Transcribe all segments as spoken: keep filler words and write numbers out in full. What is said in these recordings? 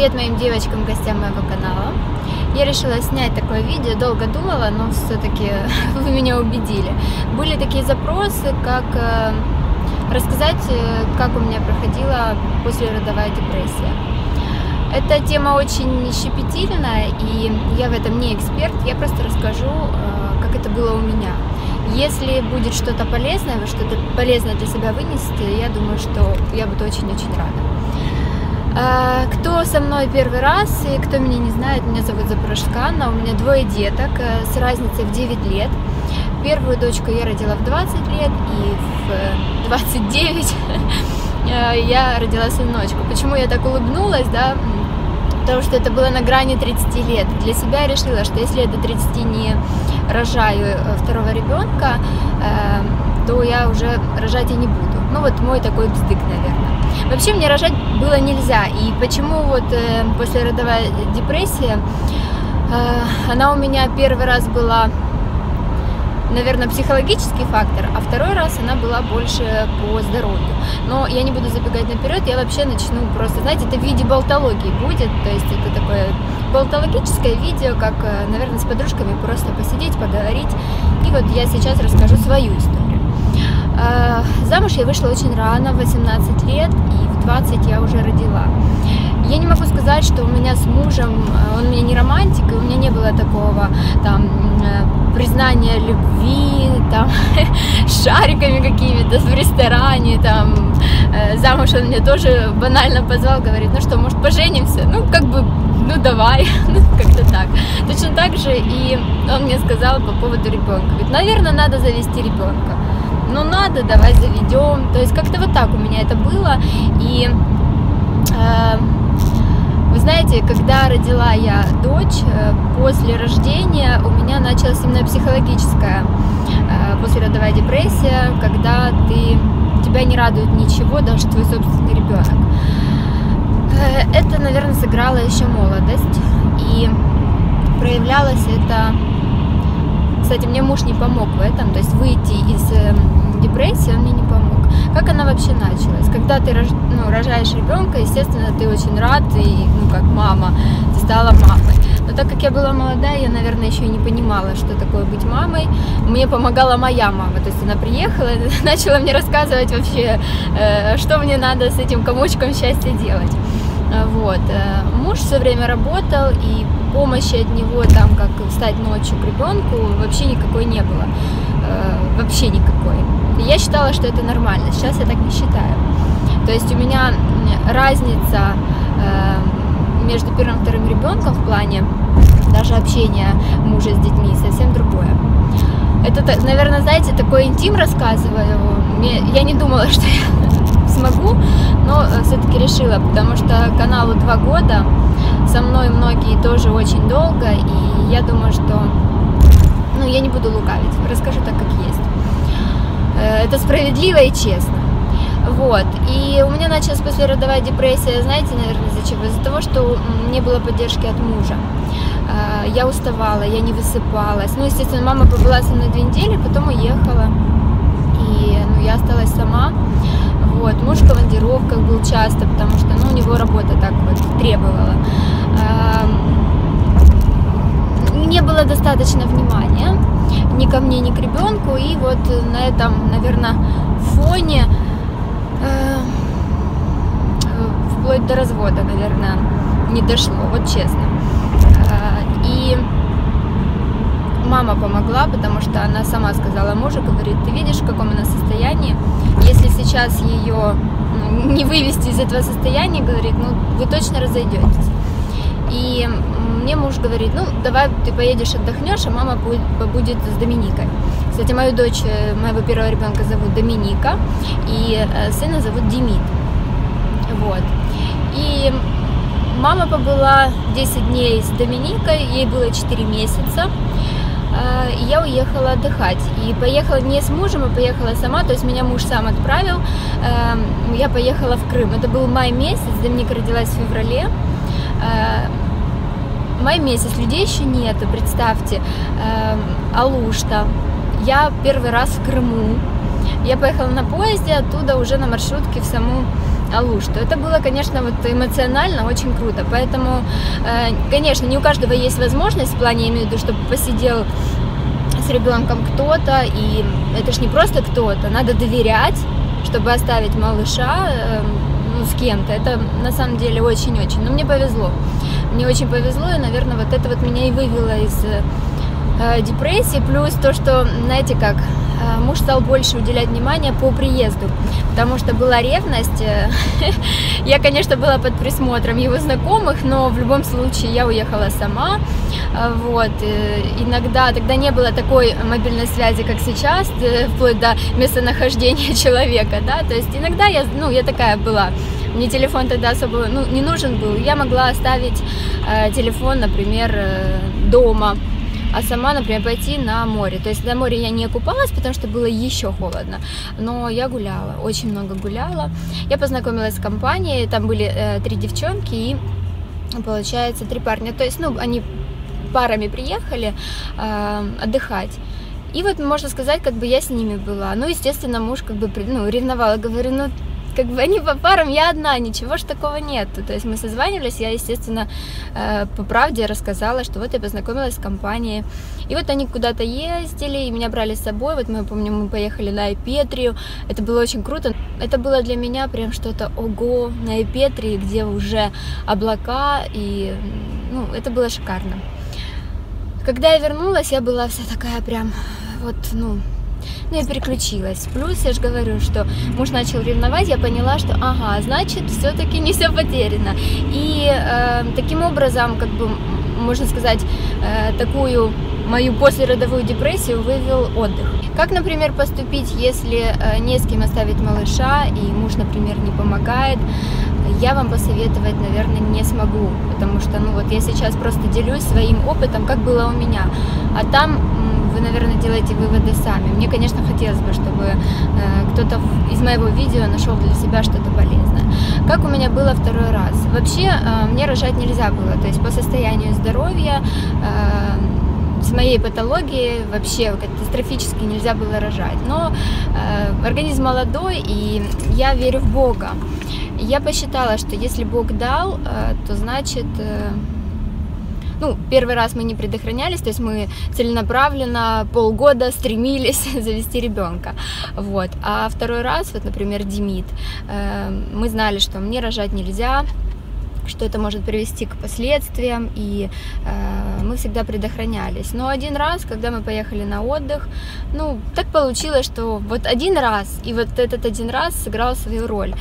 Привет моим девочкам, гостям моего канала. Я решила снять такое видео, долго думала, но все-таки вы меня убедили. Были такие запросы, как рассказать, как у меня проходила послеродовая депрессия. Эта тема очень щепетильная, и я в этом не эксперт, я просто расскажу, как это было у меня. Если будет что-то полезное, вы что-то полезное для себя вынесете, я думаю, что я буду очень-очень рада. Кто со мной первый раз и кто меня не знает, меня зовут Запорожская Анна, у меня двое деток с разницей в девять лет. Первую дочку я родила в двадцать лет и в двадцать девять я родила сыночку. Почему я так улыбнулась, да? Потому что это было на грани тридцати лет. Для себя я решила, что если я до тридцати не рожаю второго ребенка, то я уже рожать и не буду. Ну вот мой такой бздык, наверное. Вообще мне рожать было нельзя, и почему вот э, послеродовая депрессия, э, она у меня первый раз была, наверное, психологический фактор, а второй раз она была больше по здоровью. Но я не буду забегать наперед, я вообще начну просто, знаете, это в виде болтологии будет, то есть это такое болтологическое видео, как, наверное, с подружками просто посидеть, поговорить, и вот я сейчас расскажу свою историю. Замуж я вышла очень рано, в восемнадцать лет, и в двадцать я уже родила. Я не могу сказать, что у меня с мужем, он у меня не романтик, и у меня не было такого там признания любви, там, с шариками какими-то в ресторане, там, замуж он меня тоже банально позвал, говорит, ну что, может, поженимся? Ну, как бы, ну давай, ну, как-то так. Точно так же и он мне сказал по поводу ребенка, говорит, наверное, надо завести ребенка. Ну надо, давай заведем. То есть как-то вот так у меня это было. И э, вы знаете, когда родила я дочь, э, после рождения у меня началась именно психологическая э, послеродовая депрессия, когда ты, тебя не радует ничего, даже твой собственный ребенок. Э, это, наверное, сыграла еще молодость. И проявлялось это... Кстати, мне муж не помог в этом, то есть выйти из депрессии он мне не помог. Как она вообще началась? Когда ты рож... ну, рожаешь ребенка, естественно, ты очень рад, и, ну, как мама, ты стала мамой. Но так как я была молодая, я, наверное, еще и не понимала, что такое быть мамой. Мне помогала моя мама, то есть она приехала, начала мне рассказывать вообще, что мне надо с этим комочком счастья делать. Вот. Муж все время работал, и помощи от него, там, как встать ночью к ребенку, вообще никакой не было. Вообще никакой. Я считала, что это нормально. Сейчас я так не считаю. То есть у меня разница между первым и вторым ребенком в плане даже общения мужа с детьми совсем другое. Это, наверное, знаете, такой интим рассказываю. Я не думала, что я смогу, но все-таки решила, потому что каналу два года, со мной многие тоже очень долго, и я думаю, что, ну, я не буду лукавить, расскажу так, как есть. Это справедливо и честно. Вот, и у меня началась послеродовая депрессия, знаете, наверное, из-за чего? Из-за того, что не было поддержки от мужа. Я уставала, я не высыпалась. Ну, естественно, мама побыла со мной две недели, потом уехала, и, ну, я осталась сама. Вот, муж в командировках был часто, потому что, ну, у него работа так вот требовала. Не было достаточно внимания ни ко мне, ни к ребенку, и вот на этом, наверное, фоне, вплоть до развода, наверное, не дошло, вот честно. И мама помогла, потому что она сама сказала мужу, говорит, ты видишь, в каком она состоянии, если сейчас ее не вывести из этого состояния, говорит, ну вы точно разойдетесь. И мне муж говорит, ну давай ты поедешь отдохнешь, а мама будет, побудет с Доминикой. Кстати, мою дочь, моего первого ребенка зовут Доминика, и сына зовут Демид. Вот. И мама побыла десять дней с Доминикой, ей было четыре месяца. И я уехала отдыхать, и поехала не с мужем, а поехала сама, то есть меня муж сам отправил, я поехала в Крым, это был май месяц, Доминика родилась в феврале, май месяц, людей еще нету, представьте, Алушта, я первый раз в Крыму, я поехала на поезде, оттуда уже на маршрутке в саму Алушту. Это было, конечно, вот эмоционально очень круто. Поэтому, конечно, не у каждого есть возможность, в плане, я имею в виду, чтобы посидел с ребенком кто-то, и это же не просто кто-то, надо доверять, чтобы оставить малыша ну, с кем-то. Это на самом деле очень-очень. Но мне повезло. Мне очень повезло, и, наверное, вот это вот меня и вывело из депрессии, плюс то, что, знаете как, муж стал больше уделять внимание по приезду, потому что была ревность. Я, конечно, была под присмотром его знакомых, но в любом случае я уехала сама. Вот. Иногда, тогда не было такой мобильной связи, как сейчас, вплоть до местонахождения человека, да, то есть иногда я, ну, я такая была. Мне телефон тогда особо ну, не нужен был, я могла оставить э, телефон, например, э, дома, а сама, например, пойти на море. То есть на море я не купалась, потому что было еще холодно, но я гуляла, очень много гуляла. Я познакомилась с компанией, там были э, три девчонки и, получается, три парня. То есть, ну, они парами приехали э, отдыхать. И вот, можно сказать, как бы я с ними была. Ну, естественно, муж как бы ну, ревновал, говорю, ну, как бы они по парам, я одна, ничего ж такого нет. То есть мы созванивались, я, естественно, по правде рассказала, что вот я познакомилась с компанией. И вот они куда-то ездили, и меня брали с собой. Вот мы, помню, мы поехали на Ай-Петрию. Это было очень круто. Это было для меня прям что-то ого, на Ай-Петрии, где уже облака, и ну, это было шикарно. Когда я вернулась, я была вся такая прям, вот, ну... Ну и переключилась. Плюс, я же говорю, что муж начал ревновать, я поняла, что ага, значит, все-таки не все потеряно. И э, таким образом, как бы, можно сказать, э, такую мою послеродовую депрессию вывел отдых. Как, например, поступить, если э, не с кем оставить малыша, и муж, например, не помогает? Я вам посоветовать, наверное, не смогу, потому что, ну вот, я сейчас просто делюсь своим опытом, как было у меня, а там... Вы, наверное, делаете выводы сами. Мне, конечно, хотелось бы, чтобы э, кто-то из моего видео нашел для себя что-то полезное. Как у меня было второй раз? Вообще, э, мне рожать нельзя было. То есть по состоянию здоровья, э, с моей патологией вообще катастрофически нельзя было рожать. Но э, организм молодой, и я верю в Бога. Я посчитала, что если Бог дал, э, то значит... Э, Ну, первый раз мы не предохранялись, то есть мы целенаправленно полгода стремились завести ребенка. Вот. А второй раз, вот, например, Демид, мы знали, что мне рожать нельзя, что это может привести к последствиям, и э, мы всегда предохранялись. Но один раз, когда мы поехали на отдых, ну, так получилось, что вот один раз, и вот этот один раз сыграл свою роль.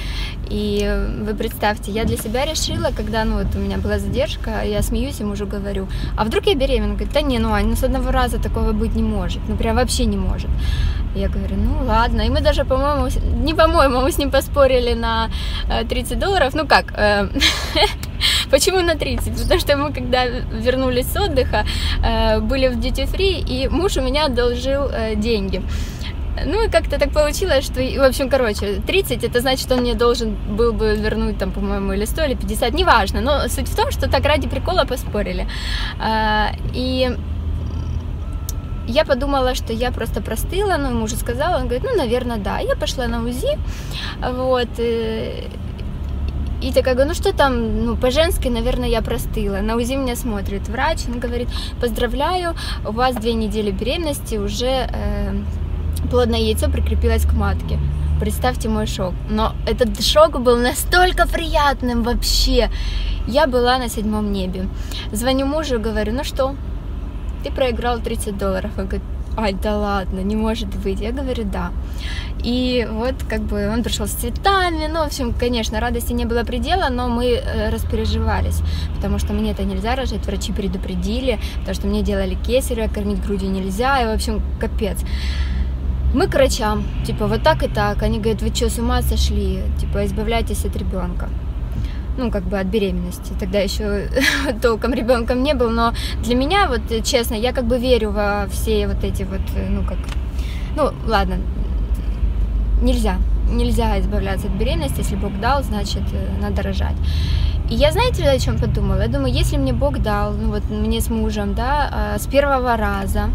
И вы представьте, я для себя решила, когда, ну, вот у меня была задержка, я смеюсь и мужу говорю, а вдруг я беременна? Он говорит, да не, ну, Ань, ну, с одного раза такого быть не может, ну, прям вообще не может. Я говорю, ну, ладно. И мы даже, по-моему, не по-моему, мы с ним поспорили на тридцать долларов, ну, как... Э Почему на тридцать? Потому что мы, когда вернулись с отдыха, были в Дьюти Фри, и муж у меня одолжил деньги. Ну и как-то так получилось, что, в общем, короче, тридцать, это значит, что он мне должен был бы вернуть, там, по-моему, или сто, или пятьдесят, неважно. Но суть в том, что так ради прикола поспорили. И... Я подумала, что я просто простыла, но ему уже сказала, он говорит, ну, наверное, да. Я пошла на УЗИ, вот, и такая говорю, ну что там, ну, по-женски, наверное, я простыла. На УЗИ меня смотрит врач, он говорит, поздравляю, у вас две недели беременности, уже э, плодное яйцо прикрепилось к матке. Представьте мой шок. Но этот шок был настолько приятным вообще. Я была на седьмом небе. Звоню мужу и говорю, ну что, ты проиграл тридцать долларов. Он говорит, ай, да ладно, не может быть. Я говорю, да. И вот как бы он пришел с цветами, ну, в общем, конечно, радости не было предела, но мы распереживались, потому что мне это нельзя рожать, врачи предупредили, потому что мне делали кесарево, кормить грудью нельзя, и, в общем, капец. Мы к врачам, типа, вот так и так, они говорят, вы что, с ума сошли, типа, избавляйтесь от ребенка. Ну, как бы от беременности. Тогда еще толком ребенком не был, но для меня, вот честно, я как бы верю во все вот эти вот, ну, как... Ну, ладно, нельзя. Нельзя избавляться от беременности. Если Бог дал, значит, надо рожать. И я, знаете, о чем подумала? Я думаю, если мне Бог дал, ну, вот мне с мужем, да, с первого раза,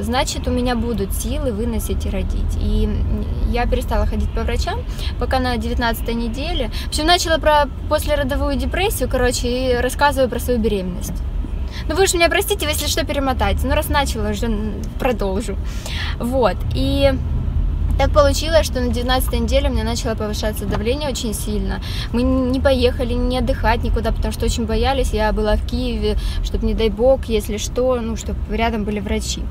значит, у меня будут силы выносить и родить. И я перестала ходить по врачам, пока на девятнадцатой неделе. В общем, начала про послеродовую депрессию, короче, и рассказываю про свою беременность. Ну вы же меня простите, если что, перемотайте. Ну раз начала, уже продолжу. Вот, и так получилось, что на девятнадцатой неделе у меня начало повышаться давление очень сильно. Мы не поехали, не отдыхать никуда, потому что очень боялись. Я была в Киеве, чтобы, не дай бог, если что, ну, чтобы рядом были врачи.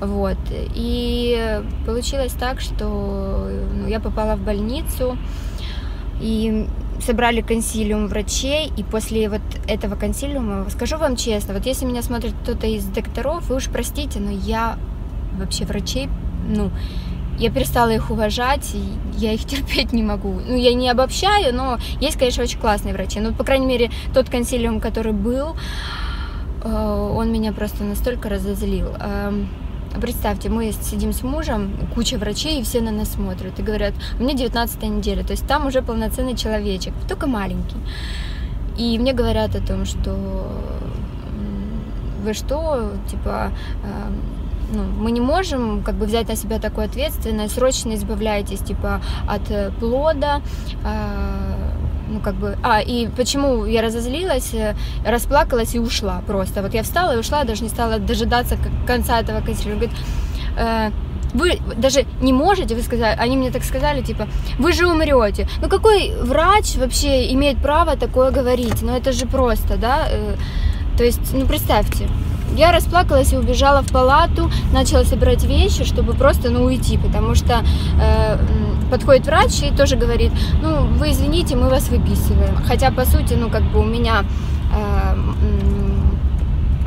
Вот. И получилось так, что ну, я попала в больницу, и собрали консилиум врачей, и после вот этого консилиума, скажу вам честно, вот если меня смотрит кто-то из докторов, вы уж простите, но я вообще врачей, ну, я перестала их уважать, и я их терпеть не могу. Ну, я не обобщаю, но есть, конечно, очень классные врачи. Но, по крайней мере, тот консилиум, который был, он меня просто настолько разозлил. Представьте, мы сидим с мужем, куча врачей, и все на нас смотрят и говорят, у меня девятнадцатая неделя, то есть там уже полноценный человечек, только маленький. И мне говорят о том, что вы что, типа... Ну, мы не можем как бы взять на себя такую ответственность, срочно избавляйтесь типа от плода, э, ну как бы, а и почему я разозлилась, расплакалась и ушла просто, вот я встала и ушла, даже не стала дожидаться конца этого консилиума. Вы даже не можете, вы сказали, они мне так сказали, типа, вы же умрете. Ну какой врач вообще имеет право такое говорить? Ну это же просто, да? То есть, ну представьте. Я расплакалась и убежала в палату, начала собирать вещи, чтобы просто, ну, уйти, потому что э, подходит врач и тоже говорит, ну, вы извините, мы вас выписываем. Хотя, по сути, ну, как бы у меня, э,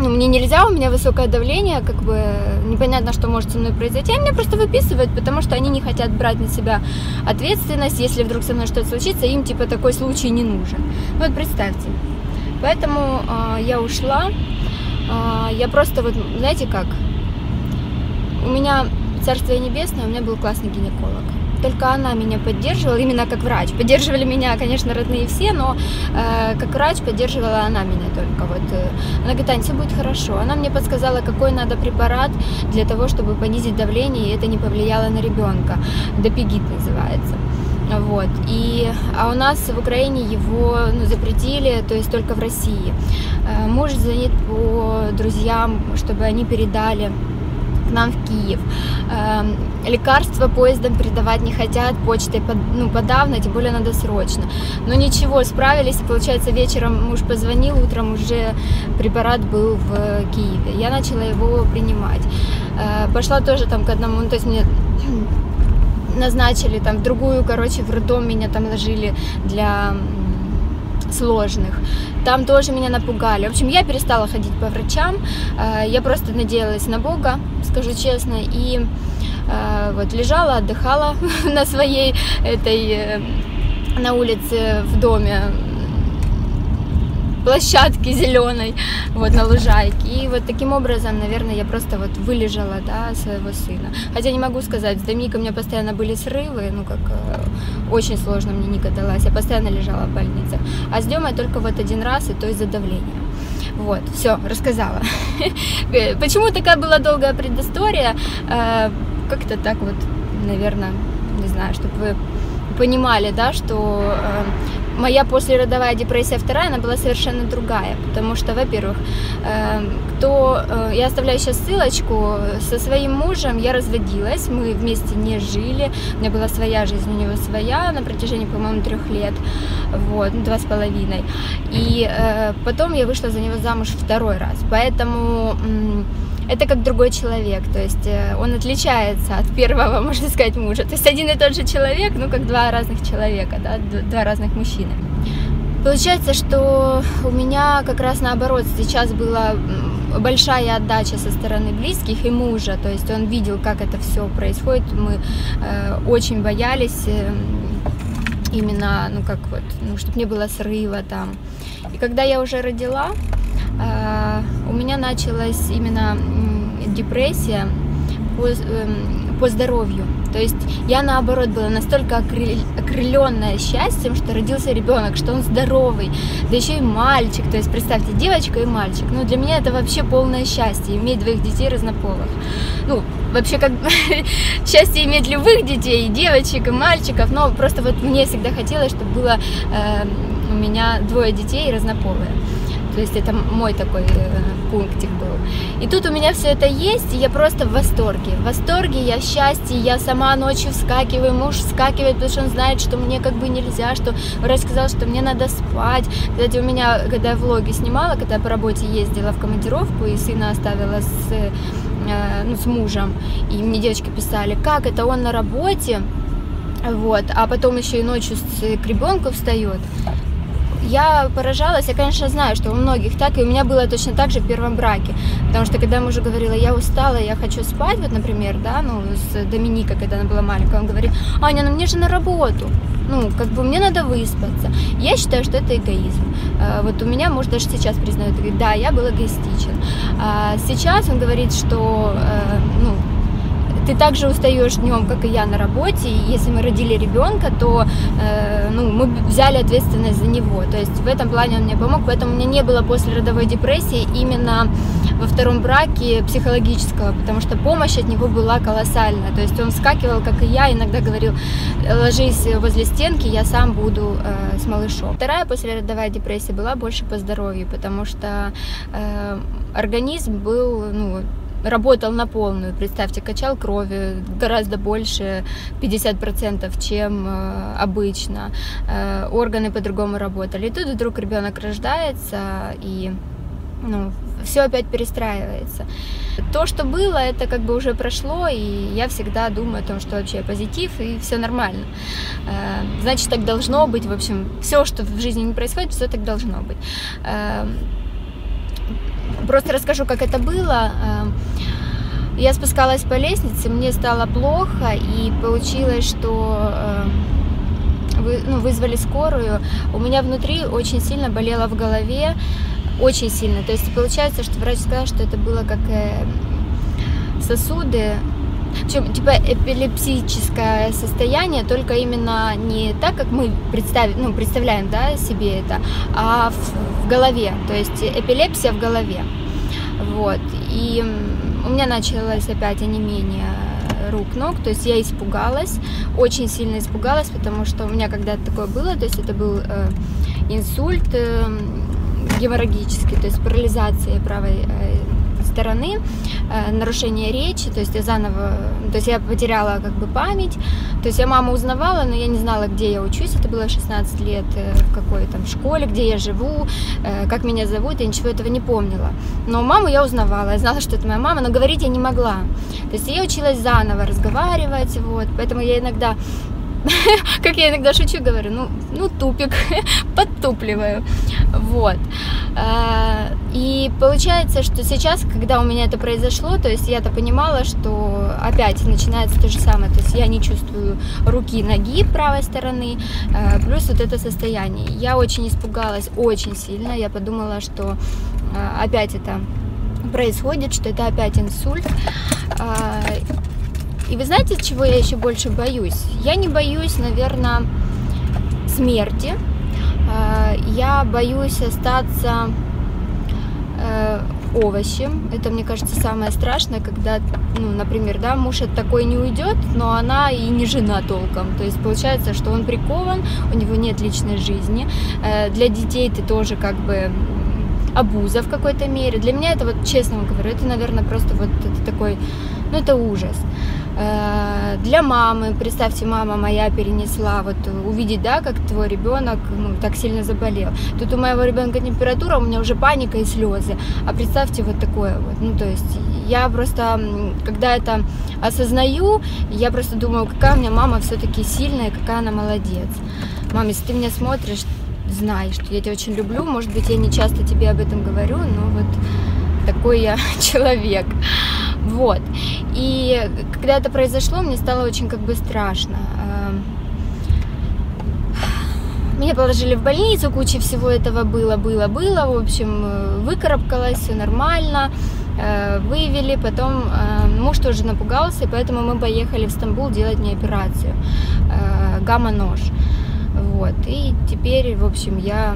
ну, мне нельзя, у меня высокое давление, как бы непонятно, что может со мной произойти. А меня просто выписывают, потому что они не хотят брать на себя ответственность, если вдруг со мной что-то случится, им, типа, такой случай не нужен. Вот представьте. Поэтому э, я ушла. Я просто вот, знаете как, у меня, царство небесное, у меня был классный гинеколог. Только она меня поддерживала, именно как врач. Поддерживали меня, конечно, родные все, но э, как врач поддерживала она меня только. Вот. Она говорит, Ань, все будет хорошо. Она мне подсказала, какой надо препарат для того, чтобы понизить давление, и это не повлияло на ребенка. Допигит называется. Вот. И, а у нас в Украине его ну, запретили, то есть только в России. Муж звонит по друзьям, чтобы они передали к нам в Киев. Лекарства поездом передавать не хотят, почтой ну, подавно, тем более надо срочно. Но ничего, справились, и получается вечером муж позвонил, утром уже препарат был в Киеве. Я начала его принимать. Пошла тоже там к одному, ну, то есть мне... назначили там в другую, короче, в роддом меня там ложили для сложных. Там тоже меня напугали. В общем, я перестала ходить по врачам. Я просто надеялась на Бога, скажу честно, и вот лежала, отдыхала на своей этой на улице в доме площадке зеленой, вот на лужайке. И вот таким образом, наверное, я просто вот вылежала, да, своего сына. Хотя не могу сказать, с Доминикой у меня постоянно были срывы, ну как э, очень сложно мне Ника далась, я постоянно лежала в больнице. А с Демой только вот один раз, и то из-за давления. Вот, все, рассказала. Почему такая была долгая предыстория? Как-то так вот, наверное, не знаю, чтобы вы понимали, да, что... Моя послеродовая депрессия вторая, она была совершенно другая, потому что, во-первых, кто, я оставляю сейчас ссылочку, со своим мужем я разводилась, мы вместе не жили, у меня была своя жизнь, у него своя на протяжении, по-моему, трех лет, вот, ну, два с половиной, и потом я вышла за него замуж второй раз, поэтому... Это как другой человек, то есть он отличается от первого, можно сказать, мужа. То есть один и тот же человек, ну как два разных человека, да, два разных мужчины. Получается, что у меня как раз наоборот сейчас была большая отдача со стороны близких и мужа, то есть он видел, как это все происходит, мы э, очень боялись... Э, именно, ну как вот, ну чтобы не было срыва там. И когда я уже родила, э, у меня началась именно э, депрессия по, э, по здоровью. То есть я, наоборот, была настолько окрыленная счастьем, что родился ребенок, что он здоровый, да еще и мальчик. То есть представьте, девочка и мальчик. Ну, для меня это вообще полное счастье, иметь двоих детей разнополых. Ну, вообще, как счастье иметь любых детей, и девочек, и мальчиков. Но просто вот мне всегда хотелось, чтобы было э, у меня двое детей разнополые. То есть это мой такой э, пунктик был. И тут у меня все это есть, и я просто в восторге. В восторге, я в счастье, я сама ночью вскакиваю, муж вскакивает, потому что он знает, что мне как бы нельзя, что врач сказал, что мне надо спать. Кстати, у меня, когда я влоги снимала, когда я по работе ездила в командировку и сына оставила с, э, ну, с мужем, и мне девочки писали, как это он на работе, вот, а потом еще и ночью с, к ребенку встает. Я поражалась, я, конечно, знаю, что у многих так, и у меня было точно так же в первом браке, потому что, когда я мужу говорила, я устала, я хочу спать, вот, например, да, ну, с Доминикой, когда она была маленькая, он говорит, Аня, ну мне же на работу, ну, как бы мне надо выспаться. Я считаю, что это эгоизм. Вот у меня муж даже сейчас признает, говорит, да, я был эгоистичен. А сейчас он говорит, что, ну, ты также устаешь днем, как и я на работе, и если мы родили ребенка, то э, ну, мы взяли ответственность за него. То есть в этом плане он мне помог, поэтому у меня не было послеродовой депрессии именно во втором браке психологического, потому что помощь от него была колоссальная. То есть он вскакивал, как и я, иногда говорил, ложись возле стенки, я сам буду э, с малышом. Вторая послеродовая депрессия была больше по здоровью, потому что э, организм был... Ну, работал на полную, представьте, качал крови гораздо больше, пятьдесят процентов, чем обычно. Органы по-другому работали. И тут вдруг ребенок рождается, и ну, все опять перестраивается. То, что было, это как бы уже прошло, и я всегда думаю о том, что вообще позитив, и все нормально. Значит, так должно быть, в общем, все, что в жизни не происходит, все так должно быть. Просто расскажу, как это было. Я спускалась по лестнице, мне стало плохо, и получилось, что вы, ну, вызвали скорую. У меня внутри очень сильно болело в голове, очень сильно. То есть получается, что врач сказал, что это было как сосуды, причем типа эпилепсическое состояние, только именно не так, как мы представ... ну, представляем, да, себе это, а в, в голове, то есть эпилепсия в голове. Вот. И у меня началось опять онемение рук, ног, то есть я испугалась, очень сильно испугалась, потому что у меня когда-то такое было, то есть это был э, инсульт э, геморрагический, то есть парализация правой э, стороны, э, нарушение речи, то есть я заново, то есть я потеряла как бы память, то есть я маму узнавала, но я не знала, где я учусь, это было шестнадцать лет, э, в какой там школе, где я живу, э, как меня зовут, я ничего этого не помнила, но маму я узнавала, я знала, что это моя мама, но говорить я не могла, то есть я училась заново разговаривать, вот, поэтому я иногда, как я иногда шучу, говорю, ну, ну тупик, подтупливаю, вот. И получается, что сейчас, когда у меня это произошло, то есть я-то понимала, что опять начинается то же самое, то есть я не чувствую руки, ноги правой стороны, плюс вот это состояние. Я очень испугалась, очень сильно, я подумала, что опять это происходит, что это опять инсульт. И вы знаете, чего я еще больше боюсь? Я не боюсь, наверное, смерти. Я боюсь остаться овощем. Это, мне кажется, самое страшное, когда, ну, например, да, муж от такой не уйдет, но она и не жена толком. То есть получается, что он прикован, у него нет личной жизни. Для детей ты тоже как бы... обуза в какой-то мере. Для меня это, вот честно вам говорю, это, наверное, просто вот это такой, ну, это ужас. Для мамы, представьте, мама моя перенесла, вот увидеть, да, как твой ребенок, ну, так сильно заболел. Тут у моего ребенка температура, у меня уже паника и слезы. А представьте вот такое вот, ну, то есть я просто, когда это осознаю, я просто думаю, какая у меня мама все-таки сильная, какая она молодец. Мам, если ты меня смотришь, знай, что я тебя очень люблю, может быть, я не часто тебе об этом говорю, но вот такой я человек. Вот. И когда это произошло, мне стало очень как бы страшно. Меня положили в больницу, куча всего этого было, было, было, в общем, выкарабкалась, все нормально. вывели, потом муж тоже напугался, и поэтому мы поехали в Стамбул делать мне операцию, гамма-нож. Вот, и теперь, в общем, я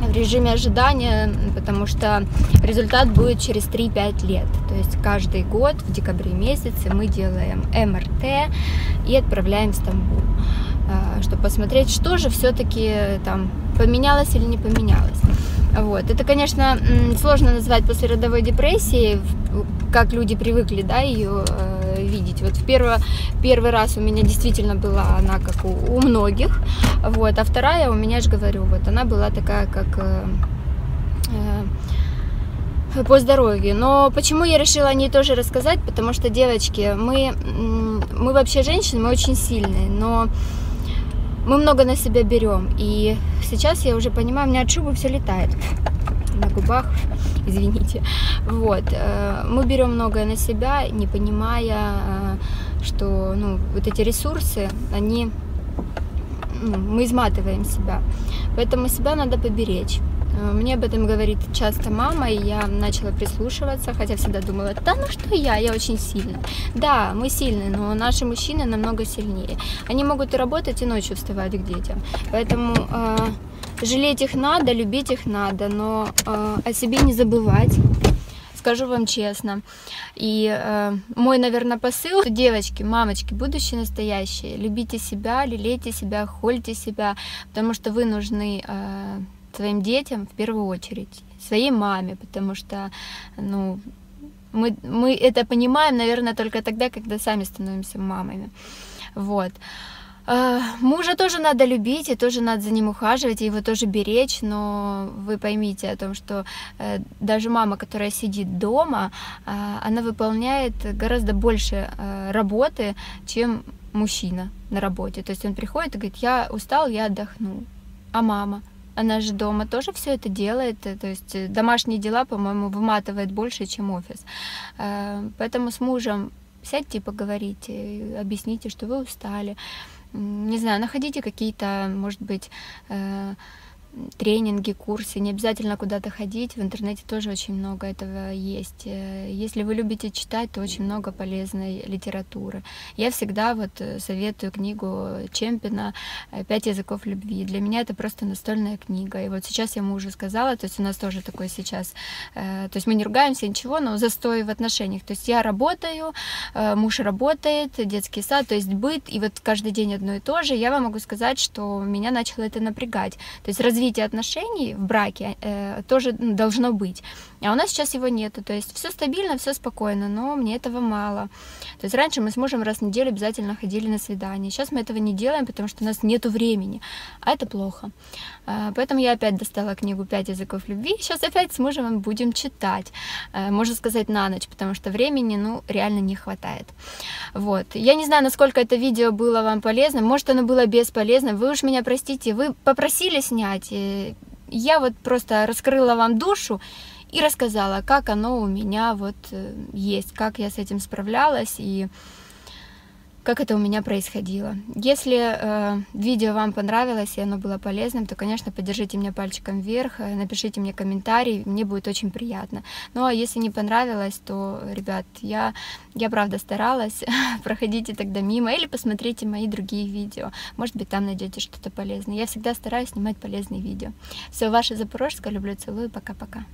в режиме ожидания, потому что результат будет через три-пять лет. То есть каждый год в декабре месяце мы делаем эм эр тэ и отправляем в Стамбул, чтобы посмотреть, что же все-таки там поменялось или не поменялось. Вот. Это, конечно, сложно назвать послеродовой депрессией, как люди привыкли, да, ее э, видеть. Вот в перво, первый раз у меня действительно была она, как у, у многих, вот, а вторая у меня, я же говорю, вот, она была такая, как э, э, по здоровью. Но почему я решила о ней тоже рассказать? Потому что, девочки, мы, мы вообще женщины, мы очень сильные, но мы много на себя берем, и сейчас я уже понимаю, у меня от шубы все летает на губах, извините. Вот, мы берем многое на себя, не понимая, что, ну, вот эти ресурсы, они, ну, мы изматываем себя, поэтому себя надо поберечь. Мне об этом говорит часто мама, и я начала прислушиваться, хотя всегда думала, да ну что я, я очень сильная. Да, мы сильные, но наши мужчины намного сильнее. Они могут и работать, и ночью вставать к детям. Поэтому э, жалеть их надо, любить их надо, но э, о себе не забывать. Скажу вам честно. И э, мой, наверное, посыл: девочки, мамочки, будущие настоящие, любите себя, лелейте себя, холите себя, потому что вы нужны... Э, своим детям в первую очередь, своей маме, потому что, ну, мы, мы это понимаем, наверное, только тогда, когда сами становимся мамами. Вот. Мужа тоже надо любить, и тоже надо за ним ухаживать, и его тоже беречь, но вы поймите о том, что даже мама, которая сидит дома, она выполняет гораздо больше работы, чем мужчина на работе. То есть он приходит и говорит, я устал, я отдохну. А мама? Она же дома тоже все это делает, то есть домашние дела, по-моему, выматывает больше, чем офис. Поэтому с мужем сядьте, поговорите, объясните, что вы устали. Не знаю, находите какие-то, может быть, тренинги, курсы, не обязательно куда-то ходить, в интернете тоже очень много этого есть. Если вы любите читать, то очень много полезной литературы. Я всегда вот советую книгу Чемпина «Пять языков любви». Для меня это просто настольная книга. И вот сейчас я мужу сказала, то есть у нас тоже такое сейчас, то есть мы не ругаемся, ничего, но застой в отношениях. То есть я работаю, муж работает, детский сад, то есть быт, и вот каждый день одно и то же. Я вам могу сказать, что меня начало это напрягать. То есть раз развитие отношений в браке э, тоже должно быть, а у нас сейчас его нету, то есть все стабильно, все спокойно, но мне этого мало. То есть раньше мы с мужем раз в неделю обязательно ходили на свидание, сейчас мы этого не делаем, потому что у нас нету времени, а это плохо. Э, поэтому я опять достала книгу «Пять языков любви», сейчас опять с мужем будем читать, э, можно сказать, на ночь, потому что времени, ну, реально не хватает. Вот, я не знаю, насколько это видео было вам полезно, может, оно было бесполезно, вы уж меня простите, вы попросили снять. Я вот просто раскрыла вам душу и рассказала, как оно у меня вот есть, как я с этим справлялась и как это у меня происходило. Если э, видео вам понравилось и оно было полезным, то, конечно, поддержите меня пальчиком вверх, напишите мне комментарий, мне будет очень приятно. Ну, а если не понравилось, то, ребят, я, я правда старалась, проходите тогда мимо или посмотрите мои другие видео, может быть, там найдете что-то полезное. Я всегда стараюсь снимать полезные видео. Все, ваша Запорожская, люблю, целую, пока-пока.